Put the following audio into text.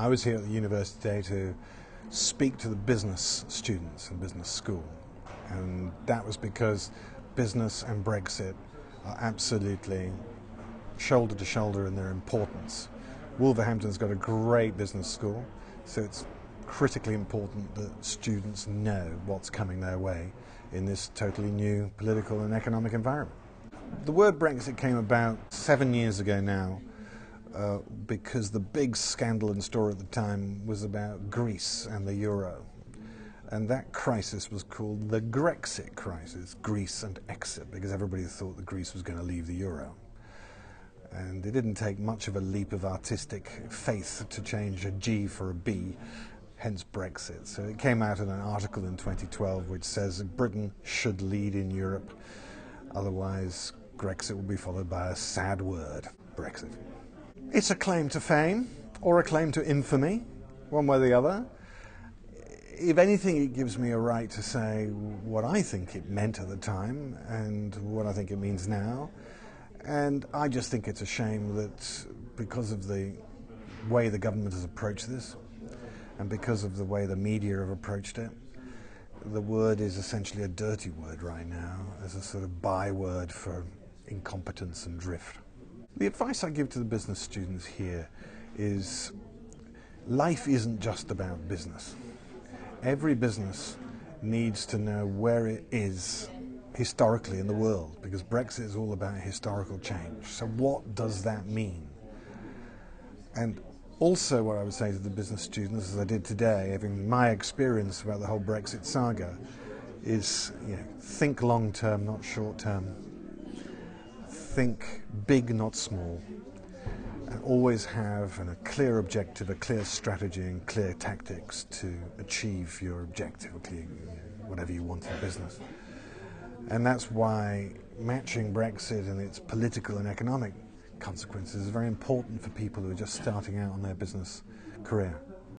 I was here at the university today to speak to the business students in business school, and that was because business and Brexit are absolutely shoulder to shoulder in their importance. Wolverhampton's got a great business school, so it's critically important that students know what's coming their way in this totally new political and economic environment. The word Brexit came about 7 years ago now because the big scandal and story at the time was about Greece and the euro. And that crisis was called the Grexit crisis, Greece and exit, because everybody thought that Greece was going to leave the euro. And it didn't take much of a leap of artistic faith to change a G for a B, hence Brexit. So it came out in an article in 2012 which says Britain should lead in Europe, otherwise Grexit will be followed by a sad word, Brexit. It's a claim to fame or a claim to infamy, one way or the other. If anything, it gives me a right to say what I think it meant at the time and what I think it means now. And I just think it's a shame that because of the way the government has approached this and because of the way the media have approached it, the word is essentially a dirty word right now as a sort of byword for incompetence and drift. The advice I give to the business students here is life isn't just about business. Every business needs to know where it is historically in the world, because Brexit is all about historical change. So what does that mean? And also what I would say to the business students, as I did today, having my experience about the whole Brexit saga, is think long-term, not short-term. Think big, not small. And always have a clear objective, a clear strategy and clear tactics to achieve your objective, whatever you want in business. And that's why matching Brexit and its political and economic consequences is very important for people who are just starting out on their business career.